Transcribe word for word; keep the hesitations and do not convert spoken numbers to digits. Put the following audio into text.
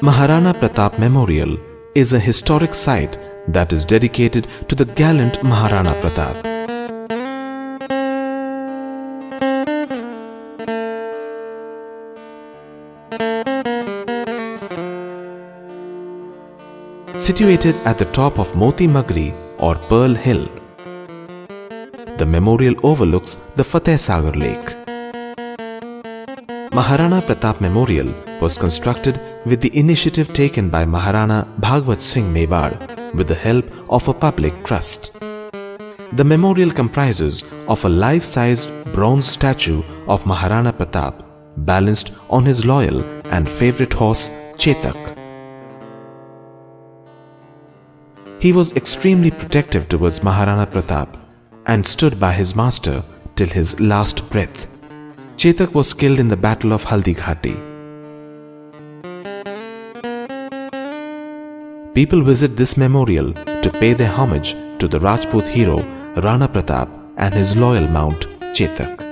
Maharana Pratap Memorial is a historic site that is dedicated to the gallant Maharana Pratap. Situated at the top of Moti Magri or Pearl Hill, the memorial overlooks the Fateh Sagar Lake. Maharana Pratap Memorial was constructed with the initiative taken by Maharana Bhagwat Singh Mewar with the help of a public trust. The memorial comprises of a life-sized bronze statue of Maharana Pratap balanced on his loyal and favorite horse Chetak. He was extremely protective towards Maharana Pratap and stood by his master till his last breath. Chetak was killed in the Battle of Haldighati. People visit this memorial to pay their homage to the Rajput hero Rana Pratap and his loyal mount Chetak.